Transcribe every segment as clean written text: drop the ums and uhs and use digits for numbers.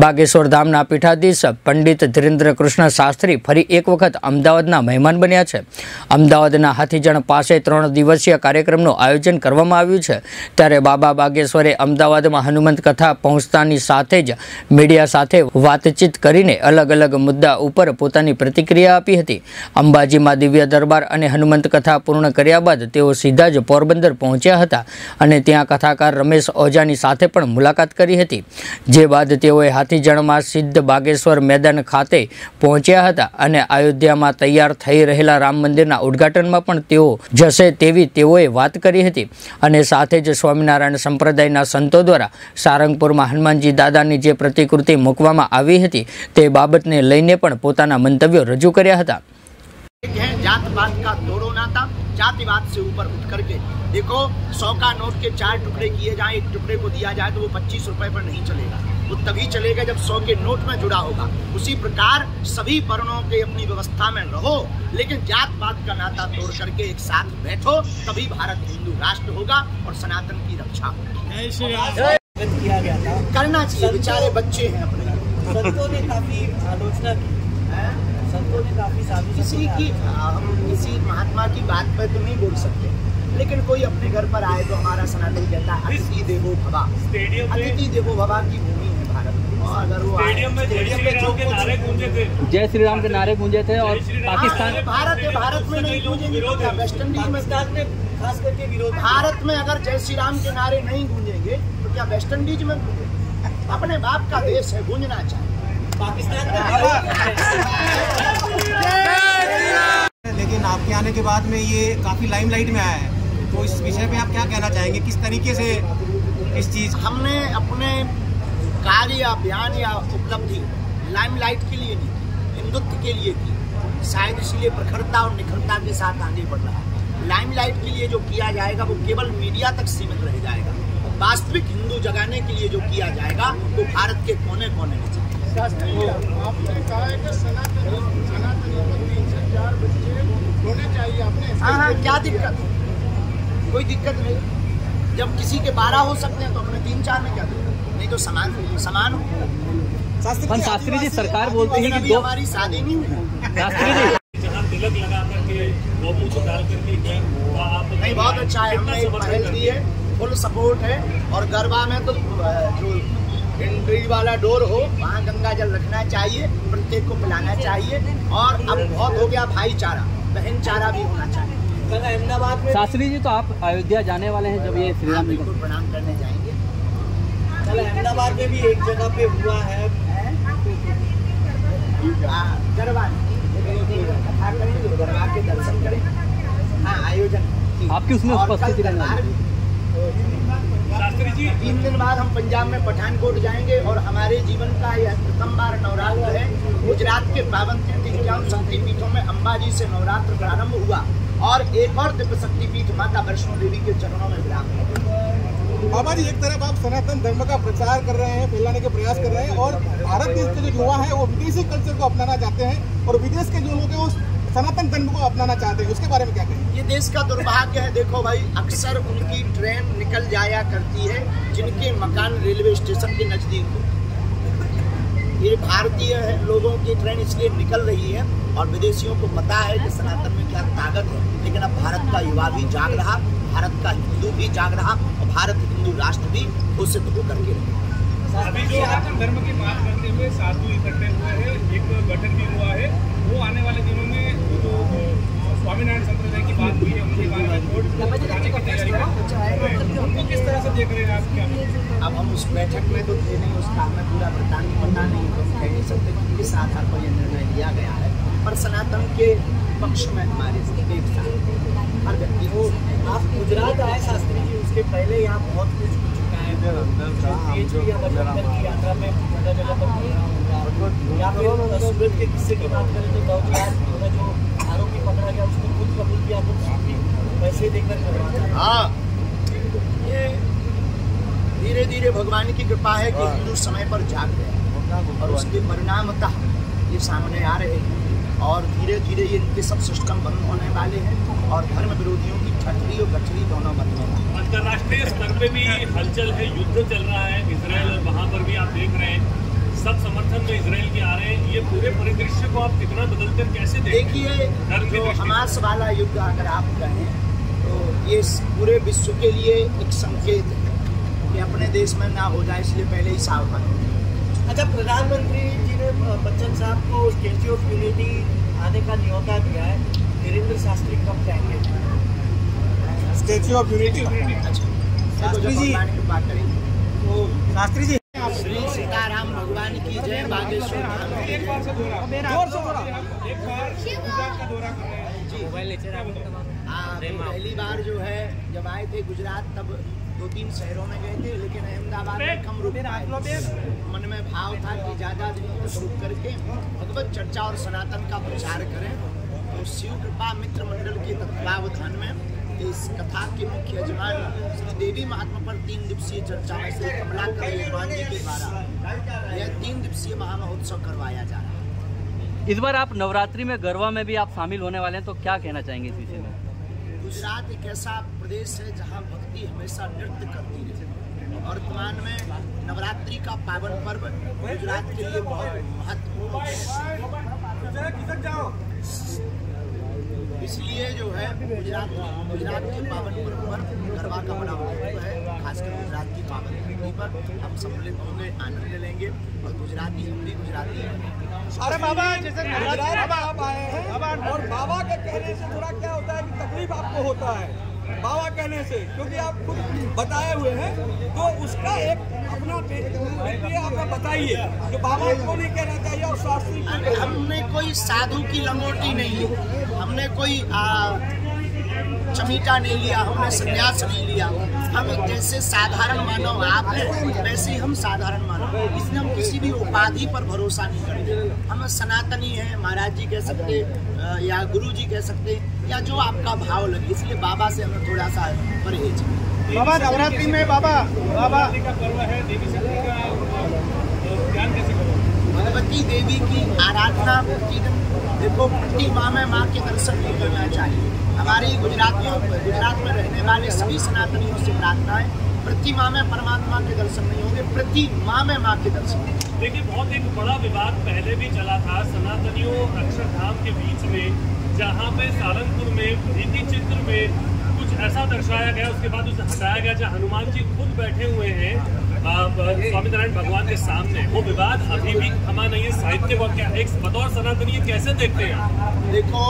बागेश्वर धामना पीठाधीश पंडित धीरेन्द्र कृष्ण शास्त्री फरी एक वखत अमदावादना मेहमान बन्या छे। अमदावादना हाथीजण पासे 3 दिवसीय कार्यक्रमनुं आयोजन करवामां आव्युं छे। त्यारे बाबा बागेश्वरे अमदावादमां हनुमंत कथा पहोंचतानी साथे ज मीडिया साथे वातचीत करीने अलग अलग मुद्दा उपर पोतानी प्रतिक्रिया आपी हती। अंबाजीमां दिव्य दरबार अने हनुमंत कथा पूर्ण कर्या बाद तेओ सीधा ज पोरबंदर पहोंच्या हता अने त्यां कथाकार रमेश ओझानी साथे पण मुलाकात करी हती। जे बाद तेओए हाथीजण में सिद्ध बागेश्वर मैदान खाते पहुंचा था और अयोध्या में तैयार थई रहेला राम मंदिर उद्घाटन में पण तेओ जशे तेवी तेओए वात करी हती। अने साथे ज स्वामीनारायण संप्रदायना संतो द्वारा सारंगपुर में हनुमानजी दादानी जे प्रतिकृति मूकवामां आवी हती ते बाबतने लईने पण पोताना मंतव्यो रजू कर्या हता। जात-पात का दोड़ो ना था, जातिवाद से ऊपर उठ करके देखो 100 का नोट के 4 टुकड़े किए जाए, एक टुकड़े को दिया जाए तो वो 25 रुपए पर नहीं चलेगा, वो तभी चलेगा जब 100 के नोट में जुड़ा होगा। उसी प्रकार सभी वर्णों के अपनी व्यवस्था में रहो, लेकिन जात-पात का नाता तोड़ करके एक साथ बैठो, तभी भारत हिंदू राष्ट्र होगा और सनातन की रक्षा होगी। करना चाहिए, बेचारे बच्चे हैं अपने। संतों ने काफी आलोचना की, संतों ने काफी किसी की, हम किसी महात्मा की बात पर तो नहीं बोल सकते, लेकिन कोई अपने घर पर आए तो हमारा सनातन कहता है अतिथि देवो भवा। अतिथि देवो भवा की भूमि है भारत, और अगर वो स्टेडियम में जो नारे गूंजे थे, जय श्री राम के नारे गूंजे थे, और पाकिस्तान भारत में नहीं गूंजेंगे वेस्टर्न डीज में, खास करके विरोध। भारत में अगर जय श्री राम के नारे नहीं गूंजेंगे तो क्या वेस्टर्न डीज में गूंजेंगे? अपने बाप का देश है, गूंजना चाहिए। लेकिन आपके आने के बाद में ये काफी लाइमलाइट में आया है, तो इस विषय पे आप क्या कहना चाहेंगे? किस तरीके से इस चीज हमने अपने कार्य अभियान या उपलब्धि लाइमलाइट के लिए नहीं की, हिंदुत्व के लिए की, शायद इसलिए प्रखरता और निखरता के साथ आगे बढ़ रहा है। लाइमलाइट के लिए जो किया जाएगा वो केवल मीडिया तक सीमित रह जाएगा। वास्तविक हिंदू जगाने के लिए जो किया जाएगा वो भारत के कोने कोने में। आपने कहा है कि सनातनियों को 3 से 4 बच्चे होने चाहिए। आपने हाँ, क्या दिक्कत? कोई दिक्कत नहीं। जब किसी के 12 हो सकते हैं तो अपने 3-4 में क्या दिक्कत? नहीं तो समान हो। शास्त्री जी, सरकार बोलती है कि हमारी शादी नहीं हुई। शास्त्री जी, जहाँ तिलक लगा करके गोमूत्र डाल करके नहीं, बहुत अच्छा है, हमने पहल की है, फुल सपोर्ट है। और गरबा में तो जो एंट्री वाला डोर हो वहाँ गंगा जल रखना चाहिए, प्रत्येक को पिलाना चाहिए, और अब बहुत हो गया भाईचारा, बहनचारा भी होना चाहिए। अहमदाबाद में शास्त्री जी, तो आप अयोध्या जाने वाले हैं जब ये श्री राम जी को प्रणाम करने जाएंगे? कल अहमदाबाद में भी एक जगह पे हुआ है गरबा, कथा करें, गरबा के दर्शन करें। हाँ, आयोजन आपकी उसमें उपस्थिति रहना। शास्त्री जी, 3 दिन बाद हम पंजाब में पठानकोट जाएंगे, और हमारे जीवन का यह प्रथम बार नवरात्र है। गुजरात के 52 तीर्थयात्रा शक्तिपीठों में अंबाजी से नवरात्र प्रारंभ हुआ, और एक और दिव्य शक्तिपीठ माता वैष्णो देवी के चरणों में विराम। बाबा जी, एक तरफ आप सनातन धर्म का प्रचार कर रहे हैं, फैलाने के प्रयास कर रहे हैं, और भारत देश के जो युवा है वो विदेशी कल्चर को अपनाना चाहते हैं, और विदेश के जो लोग हैं वो सनातन धर्म को अपनाना चाहते हैं, उसके बारे में क्या कहें? ये देश का दुर्भाग्य है। देखो भाई, अक्सर उनकी ट्रेन निकल जाया करती है जिनके मकान रेलवे स्टेशन के नज़दीक हो। ये भारतीय लोगों की ट्रेन इसलिए निकल रही है, और विदेशियों को पता है कि सनातन में क्या ताकत है। लेकिन अब भारत का युवा भी जाग रहा, भारत का हिंदू भी जाग रहा, और भारत हिंदू राष्ट्र भी घोषित होकर के रहे। अभी जो सनातन धर्म की बात करते हुए साधु इकट्ठे हुए हैं, एक गठन भी हुआ है, वो आने वाले दिनों में जो स्वामीनारायण संप्रदाय की बात हुई है उनके बारे में बोर्ड बनाने की तैयारी है, उनको किस तरह से देख रहे हैं आप? क्या अब हम उस बैठक में तो थे नहीं, उसका हमें पूरा पता नहीं, कह नहीं सकते किस आधार पर यह निर्णय लिया गया है, पर सनातन के पक्ष में हमारे एक साथ हर व्यक्ति को। आप गुजरात आए शास्त्री जी, उसके पहले यहाँ बहुत कुछ धीरे धीरे भगवान की कृपा है कि हिंदू समय पर जाग गए, और उसके परिणामतः ये सामने आ रहे हैं, और धीरे धीरे इनके सब सिस्टम बंद होने वाले हैं, और धर्म विरोधियों की ठटरी और गठरी दोनों बंद हो रहा है। अंतर्राष्ट्रीय स्तर पे भी हलचल है, युद्ध चल रहा है, इसराइल और वहाँ पर भी आप देख रहे हैं, सब पूरे परिदृश्य को आप कितना बदलते हैं, कैसे देखिए जो हमास वाला युग अगर आप कहें तो ये पूरे विश्व के लिए एक संकेत है कि अपने देश में ना हो जाए, इसलिए पहले ही सावधान हो। अच्छा, प्रधानमंत्री जी ने बच्चन साहब को स्टैच्यू ऑफ यूनिटी आने का न्योता दिया है, धीरेन्द्र शास्त्री कब जाएंगे स्टैच्यू ऑफ यूनिटी? अच्छा शास्त्री जी बात करेंगे तो शास्त्री जी श्री सीताराम भगवान की जय। बागेश्वर पहली बार जो है जब आए थे गुजरात तब 2-3 शहरों में गए थे, लेकिन अहमदाबाद में कम रुके। मन में भाव था कि ज़्यादा दिनों को शुरू करके भगवत चर्चा और सनातन का प्रचार करें, तो शिव कृपा मित्र मंडल के तत्वावधान में इस कथा के मुख्य यजमान श्री देवी महात्मा पर 3 दिवसीय चर्चा में श्री कमलाकर यजमान जी के द्वारा यह 3 दिवसीय महामहोत्सव करवाया जा रहा है। इस बार आप नवरात्रि में गरबा में भी आप शामिल होने वाले हैं, तो क्या कहना चाहेंगे इस विषय में? गुजरात एक ऐसा प्रदेश है जहाँ भक्ति हमेशा नृत्य करती है। वर्तमान में नवरात्रि का पावन पर्व गुजरात के लिए बहुत महत्वपूर्ण है, इसलिए जो है गुजरात के पावन पर्व पर गरबा का बड़ा महत्व है। खासकर गुजरात की पावन धरती पर हम सम्मिलित होंगे, आनंद लेंगे और गुजराती, हम भी गुजराती हैं। अरे बाबा जैसे बाबा आप आए हैं और बाबा के कहने से थोड़ा क्या होता है कि तकलीफ आपको होता है बाबा कहने से, क्योंकि आप खुद बताए हुए हैं, तो उसका एक अपना आपको बताइए कि बाबा को नहीं कहना चाहिए और शास्त्री। हमने कोई साधु की लंगोटी नहीं है, हमने कोई चमीटा नहीं लिया, हमने संन्यास नहीं लिया। हम जैसे साधारण मानव आप हैं वैसे हम साधारण मानव, इसलिए हम किसी भी उपाधि पर भरोसा नहीं करते। हम सनातनी हैं, महाराज जी कह सकते या गुरु जी कह सकते या जो आपका भाव लगे, इसलिए बाबा से हमें थोड़ा सा परहेज। बाबा नवरात्रि में बाबा का पर्व है, देवी शक्ति का ध्यान कैसे करो? भगवती देवी की आराधना देखो, प्रतिमा में माँ के दर्शन नहीं करना चाहिए। हमारे गुजरातियों पर, गुजरात में रहने वाले सभी सनातनियों से प्रार्थना है, प्रतिमा में परमात्मा के दर्शन नहीं होंगे, प्रतिमा में माँ के दर्शन। देखिए बहुत एक बड़ा विवाद पहले भी चला था सनातनियों अक्षरधाम के बीच में, जहाँ पे सारंगपुर में भित्ति चित्र में कुछ ऐसा दर्शाया गया, उसके बाद उसे हटाया गया, जहाँ हनुमान जी खुद बैठे हुए हैं स्वामीनारायण भगवान के सामने। वो विवाद अभी भी थमा नहीं है, साहित्य और क्या एक बतौर सनातनी कैसे देखते हैं? देखो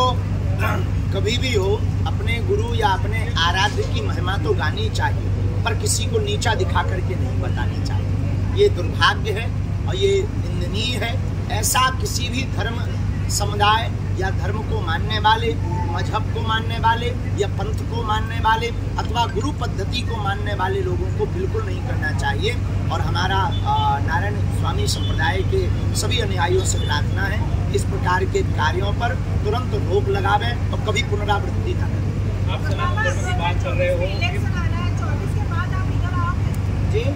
कभी भी हो अपने गुरु या अपने आराध्य की महिमा तो गानी चाहिए, पर किसी को नीचा दिखा करके नहीं बतानी चाहिए। ये दुर्भाग्य है और ये निंदनीय है। ऐसा किसी भी धर्म समुदाय या धर्म को मानने वाले, मजहब को मानने वाले या पंथ को मानने वाले अथवा गुरु पद्धति को मानने वाले लोगों को बिल्कुल नहीं करना चाहिए। और हमारा नारायण स्वामी संप्रदाय के सभी अनुयायियों से प्रार्थना है इस प्रकार के कार्यों पर तुरंत रोक लगावें और कभी पुनरावृत्ति न करें। जी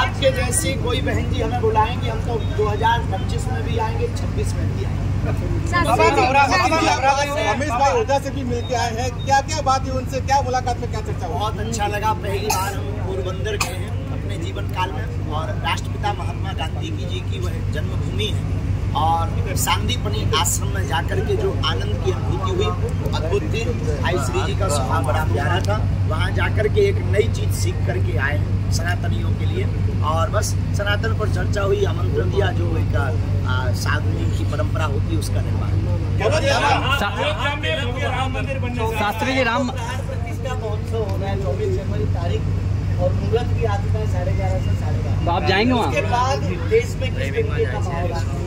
आपके जैसी कोई बहन जी हमें बुलाएंगी, हम तो 2025 में भी आएंगे, 26 में भी आएंगे। बाबा रमेश भाई ओझा से भी मिलके आए हैं, क्या क्या बात है उनसे, क्या मुलाकात में क्या चर्चा? बहुत अच्छा लगा, पहली बार हम पोरबंदर गए हैं अपने जीवन काल में और राष्ट्रपिता महात्मा गांधी जी की वह जन्मभूमि है और शांतिपनी आश्रम में जाकर के जो आनंद की अनुभूति हुई वो अद्भुत थी। भाई श्री जी का स्वभाव बड़ा प्यारा था, वहाँ जाकर के एक नई चीज़ सीख करके आए हैं सनातनियों के लिए और बस सनातन पर चर्चा हुई, आमंत्रण दिया, जो एक साधु की परंपरा होती है उसका निर्माण। शास्त्री जी राम प्रतिष्ठा महोत्सव हो रहा है 24 जनवरी तारीख और मुहूर्त भी आ चुका है 11:30 से 12:30। आप जाएंगे वहाँ? उसके बाद देश में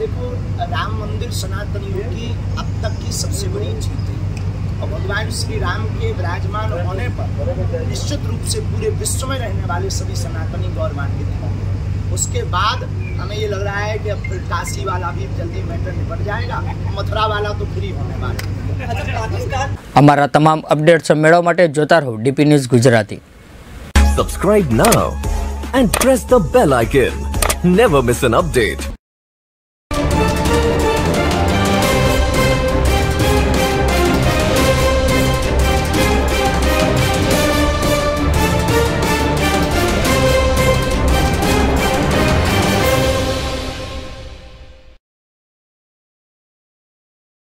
देखो राम मंदिर सनातनियों की अब तक की सबसे बड़ी जीत है और भगवान श्री राम के विराजमान होने पर निश्चित रूप से पूरे विश्व में रहने वाले सभी सनातनी गौरवान्वित होंगे। उसके बाद हमें ये लग रहा है कि अब फिर काशी वाला भी जल्दी मैटर निपट जाएगा, मथुरा वाला तो फ्री होने वाला। हमारा तमाम अपडेट्स मेळवा माटे जोता रहो DP news Gujarati. Subscribe now and press the bell icon, never miss an update.